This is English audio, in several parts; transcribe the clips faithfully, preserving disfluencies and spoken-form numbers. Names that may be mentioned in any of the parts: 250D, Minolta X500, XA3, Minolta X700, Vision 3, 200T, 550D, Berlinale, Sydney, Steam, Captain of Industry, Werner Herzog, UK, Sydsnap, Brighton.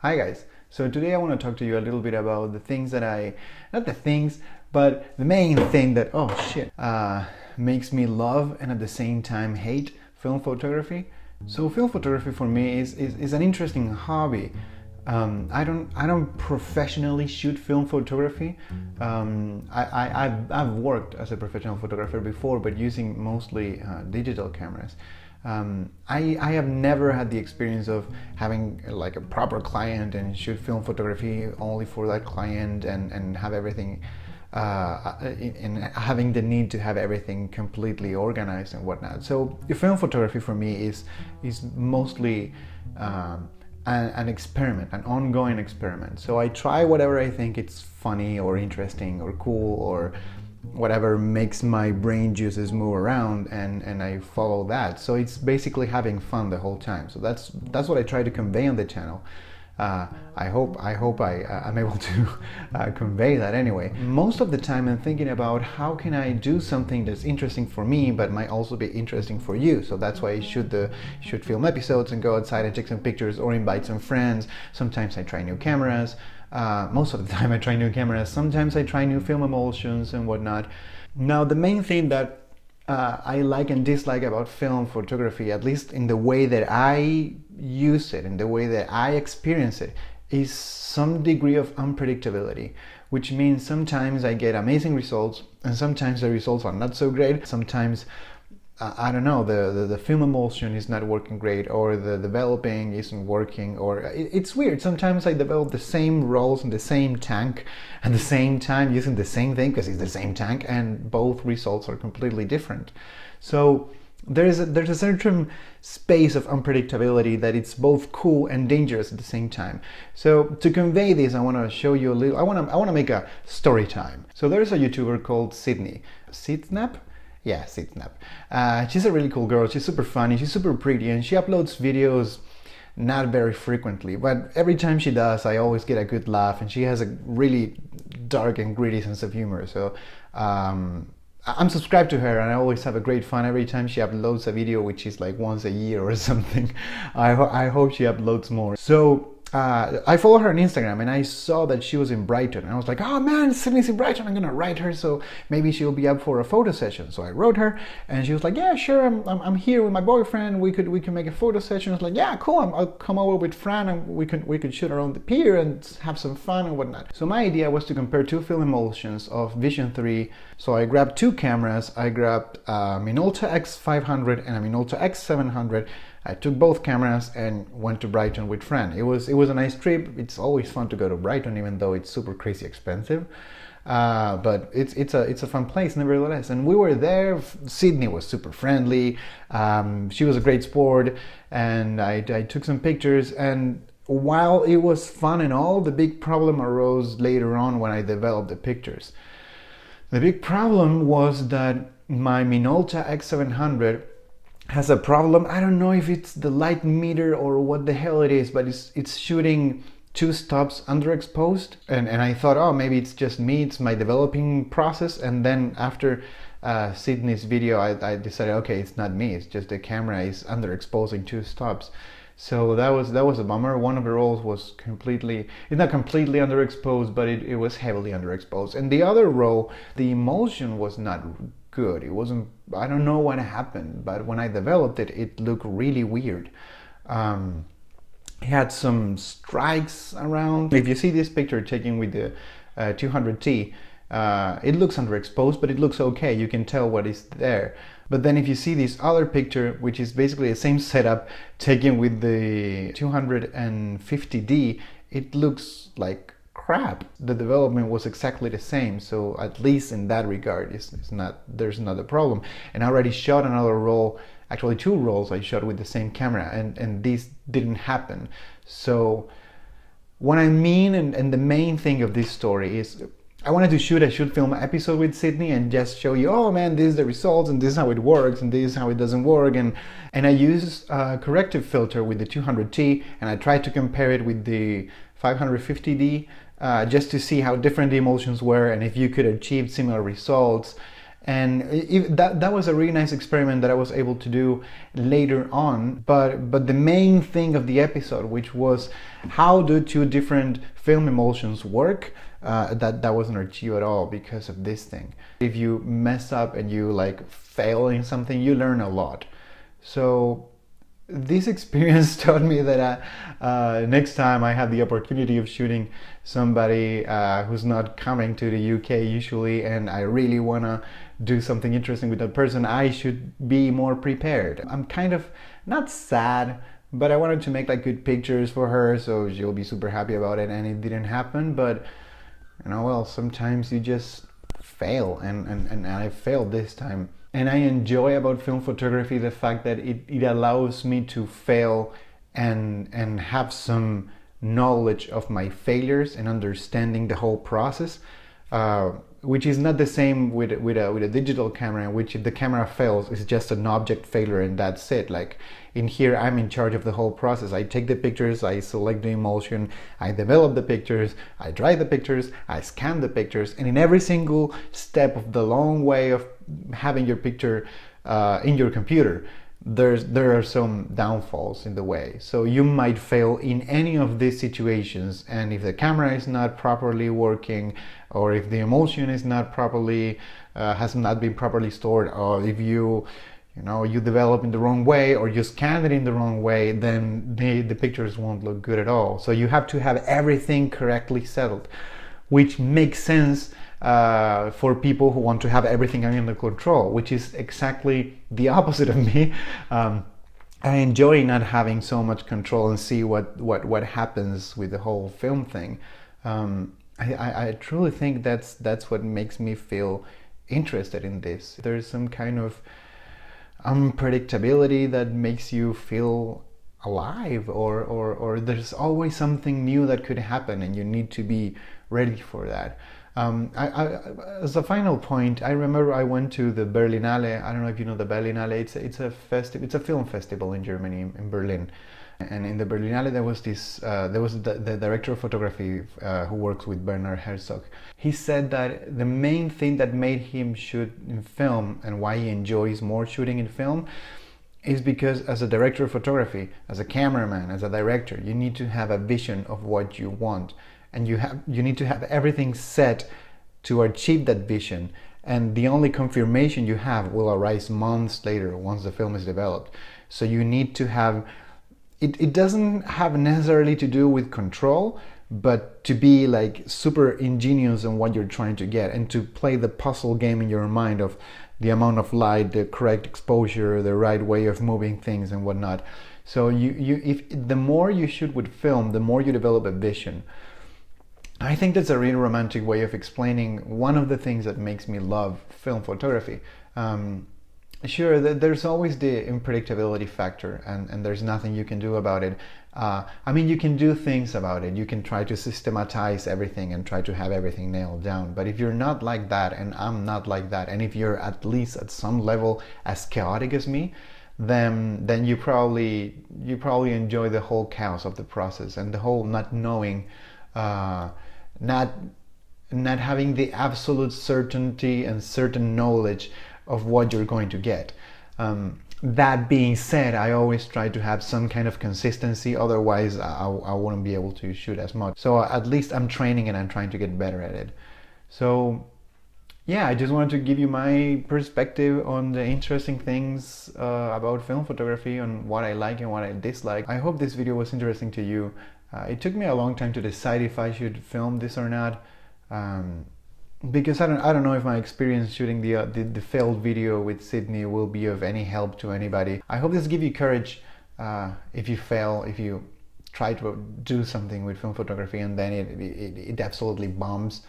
Hi guys, so today I want to talk to you a little bit about the things that I, not the things, but the main thing that, oh shit, uh, makes me love and at the same time hate film photography. So film photography for me is, is, is an interesting hobby. Um, I don't I don't professionally shoot film photography. Um, I, I, I've, I've worked as a professional photographer before, but using mostly uh, digital cameras. Um, I, I have never had the experience of having like a proper client and shoot film photography only for that client and, and have everything uh, and having the need to have everything completely organized and whatnot. So film photography for me is, is mostly um, an experiment, an ongoing experiment. So I try whatever I think it's funny or interesting or cool or whatever makes my brain juices move around, and, and I follow that. So it's basically having fun the whole time. So that's that's what I try to convey on the channel. Uh, I hope I hope I, I'm able to uh, convey that anyway. Most of the time I'm thinking about how can I do something that's interesting for me but might also be interesting for you. So that's why I shoot, the, shoot film episodes and go outside and take some pictures or invite some friends. Sometimes I try new cameras. Uh, most of the time I try new cameras. Sometimes I try new film emulsions and whatnot. Now the main thing that Uh, I like and dislike about film photography, at least in the way that I use it, in the way that I experience it, is some degree of unpredictability, which means sometimes I get amazing results and sometimes the results are not so great. Sometimes, uh, I don't know, the, the, the film emulsion is not working great, or the developing isn't working, or it, it's weird. Sometimes I develop the same rolls in the same tank at the same time using the same thing because it's the same tank, and both results are completely different. So there's a, there's a certain space of unpredictability that it's both cool and dangerous at the same time. So to convey this, I want to show you a little, I want to I want to make a story time. So there's a YouTuber called Sydney, Sydsnap? Yeah, Sydsnap. Uh, she's a really cool girl, she's super funny, she's super pretty, and she uploads videos not very frequently, but every time she does, I always get a good laugh, and she has a really dark and gritty sense of humor. So um, I'm subscribed to her, and I always have a great fun every time she uploads a video, which is like once a year or something. I, ho I hope she uploads more. So uh, I follow her on Instagram, and I saw that she was in Brighton, and I was like, oh man, Sydney's in Brighton, I'm gonna write her, so maybe she'll be up for a photo session. So I wrote her, and she was like, yeah, sure, I'm, I'm, I'm here with my boyfriend, we could we can make a photo session. I was like, yeah, cool, I'm, I'll come over with Fran, and we could we could shoot around the pier and have some fun and whatnot. So my idea was to compare two film emulsions of Vision three, so I grabbed two cameras, I grabbed a Minolta X five hundred and a Minolta X seven hundred, I took both cameras and went to Brighton with Fran. It was it was a nice trip. It's always fun to go to Brighton, even though it's super crazy expensive. Uh, but it's it's a it's a fun place nevertheless. And we were there. Sydney was super friendly. Um, she was a great sport, and I, I took some pictures. And while it was fun and all, the big problem arose later on when I developed the pictures. The big problem was that my Minolta X seven hundred has a problem. I don't know if it's the light meter or what the hell it is, but it's it's shooting two stops underexposed, and and I thought, oh, maybe it's just me, it's my developing process. And then after uh, Sydney's video, I, I decided, okay, it's not me, it's just the camera is underexposing two stops. So that was that was a bummer. One of the rolls was completely, it's not completely underexposed, but it, it was heavily underexposed, and the other roll, the emulsion was not good. It wasn't, I don't know what happened, but when I developed it, it looked really weird. Um, it had some strikes around. If you see this picture taken with the uh, two hundred T, uh, it looks underexposed, but it looks okay. You can tell what is there. But then if you see this other picture, which is basically the same setup taken with the two hundred fifty D, it looks like crap. The development was exactly the same, so at least in that regard, it's, it's not, there's not a problem. And I already shot another roll, actually two rolls I shot with the same camera, and, and this didn't happen. So what I mean, and, and the main thing of this story is, I wanted to shoot a shoot film episode with Sydney and just show you, oh man, this is the results, and this is how it works, and this is how it doesn't work. And and I used a corrective filter with the two hundred T, and I tried to compare it with the five hundred fifty D, uh, just to see how different the emulsions were and if you could achieve similar results. And it, that, that was a really nice experiment that I was able to do later on. But, but the main thing of the episode, which was how do two different film emulsions work, uh, that, that wasn't achieved at all because of this thing. If you mess up and you like fail in something, you learn a lot. So this experience taught me that I, uh, next time I have the opportunity of shooting somebody uh, who's not coming to the U K usually, and I really want to do something interesting with that person, I should be more prepared. I'm kind of not sad, but I wanted to make like good pictures for her, so she'll be super happy about it, and it didn't happen. But you know, well, sometimes you just fail, and, and, and I failed this time. And I enjoy about film photography the fact that it, it allows me to fail and, and have some knowledge of my failures and understanding the whole process, uh, which is not the same with, with, a, with a digital camera, in which if the camera fails, it's just an object failure and that's it. Like in here, I'm in charge of the whole process. I take the pictures, I select the emulsion, I develop the pictures, I dry the pictures, I scan the pictures, and in every single step of the long way of having your picture uh, in your computer, there's there are some downfalls in the way. So you might fail in any of these situations, and if the camera is not properly working, or if the emulsion is not properly uh, has not been properly stored, or if you you know you develop in the wrong way or you scan it in the wrong way, then the, the pictures won't look good at all. So you have to have everything correctly settled, which makes sense Uh, for people who want to have everything under control, which is exactly the opposite of me. Um, I enjoy not having so much control and see what, what, what happens with the whole film thing. Um, I, I, I truly think that's, that's what makes me feel interested in this. There's some kind of unpredictability that makes you feel alive, or, or, or there's always something new that could happen and you need to be ready for that. Um, I, I, as a final point, I remember I went to the Berlinale. I don't know if you know the Berlinale. It's a, it's a festival. It's a film festival in Germany, in Berlin. And in the Berlinale, there was this. Uh, there was the, the director of photography uh, who works with Werner Herzog. He said that the main thing that made him shoot in film and why he enjoys more shooting in film is because, as a director of photography, as a cameraman, as a director, you need to have a vision of what you want. And you have you need to have everything set to achieve that vision, and the only confirmation you have will arise months later once the film is developed. So you need to have it, it doesn't have necessarily to do with control, but to be like super ingenious in what you're trying to get, and to play the puzzle game in your mind of the amount of light, the correct exposure, the right way of moving things and whatnot. So you, you if the more you shoot with film, the more you develop a vision. I think that's a really romantic way of explaining one of the things that makes me love film photography. Um, sure, there's always the unpredictability factor, and, and there's nothing you can do about it. Uh, I mean, you can do things about it. You can try to systematize everything and try to have everything nailed down. But if you're not like that, and I'm not like that, and if you're at least at some level as chaotic as me, then then you probably you probably enjoy the whole chaos of the process and the whole not knowing. Uh, not not having the absolute certainty and certain knowledge of what you're going to get. Um, that being said, I always try to have some kind of consistency, otherwise I, I wouldn't be able to shoot as much. So at least I'm training and I'm trying to get better at it. So yeah, I just wanted to give you my perspective on the interesting things uh, about film photography, on what I like and what I dislike. I hope this video was interesting to you. Uh, it took me a long time to decide if I should film this or not, um, because I don't I don't know if my experience shooting the, uh, the the failed video with Sydney will be of any help to anybody. I hope this gives you courage uh, if you fail, if you try to do something with film photography and then it it, it absolutely bombs.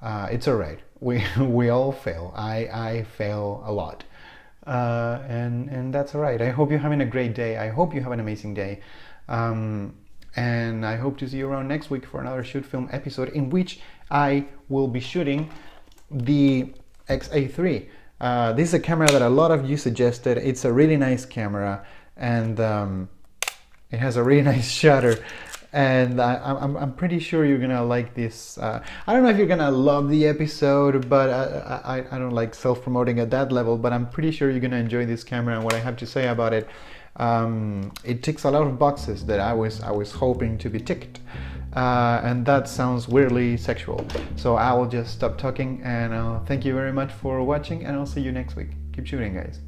Uh, it's alright. We we all fail. I I fail a lot, uh, and and that's alright. I hope you're having a great day. I hope you have an amazing day. Um, And I hope to see you around next week for another Shoot Film episode in which I will be shooting the X A three. Uh, this is a camera that a lot of you suggested. It's a really nice camera, and um, it has a really nice shutter. and I, I'm, I'm pretty sure you're gonna like this. Uh, I don't know if you're gonna love the episode, but I, I, I don't like self-promoting at that level, but I'm pretty sure you're gonna enjoy this camera and what I have to say about it. Um, it ticks a lot of boxes that I was, I was hoping to be ticked. Uh, and that sounds weirdly sexual. So I will just stop talking, and uh, thank you very much for watching, and I'll see you next week. Keep shooting, guys.